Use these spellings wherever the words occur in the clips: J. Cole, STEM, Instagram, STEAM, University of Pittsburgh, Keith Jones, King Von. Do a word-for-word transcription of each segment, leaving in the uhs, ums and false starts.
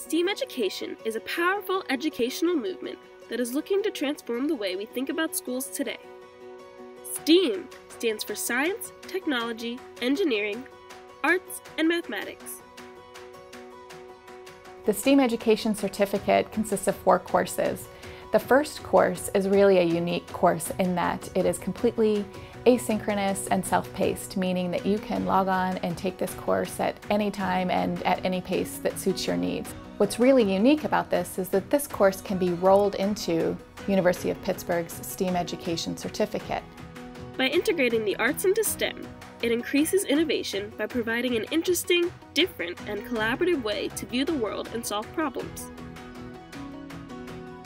STEAM education is a powerful educational movement that is looking to transform the way we think about schools today. STEAM stands for Science, Technology, Engineering, Arts, and Mathematics. The STEAM Education Certificate consists of four courses. The first course is really a unique course in that it is completely asynchronous and self-paced, meaning that you can log on and take this course at any time and at any pace that suits your needs. What's really unique about this is that this course can be rolled into University of Pittsburgh's STEAM Education Certificate. By integrating the arts into STEM, it increases innovation by providing an interesting, different, and collaborative way to view the world and solve problems.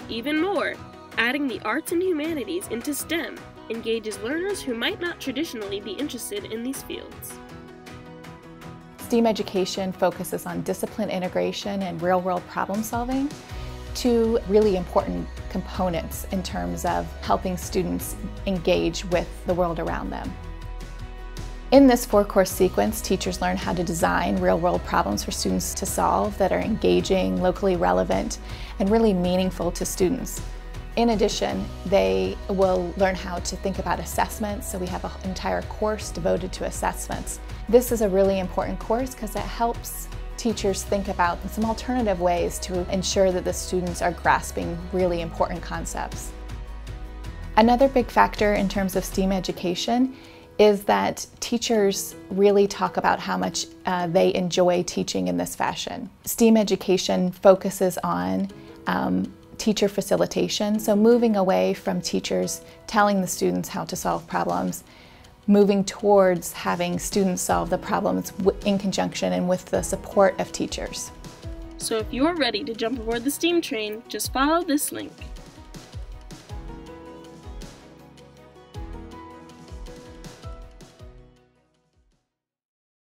Even more, adding the arts and humanities into STEM engages learners who might not traditionally be interested in these fields. STEAM education focuses on discipline integration and real-world problem solving, two really important components in terms of helping students engage with the world around them. In this four-course sequence, teachers learn how to design real-world problems for students to solve that are engaging, locally relevant, and really meaningful to students. In addition, they will learn how to think about assessments, so we have an entire course devoted to assessments. This is a really important course because it helps teachers think about some alternative ways to ensure that the students are grasping really important concepts. Another big factor in terms of STEAM education is that teachers really talk about how much uh, they enjoy teaching in this fashion. STEAM education focuses on um, teacher facilitation, so moving away from teachers telling the students how to solve problems, moving towards having students solve the problems in conjunction and with the support of teachers. So if you're ready to jump aboard the STEAM train, just follow this link.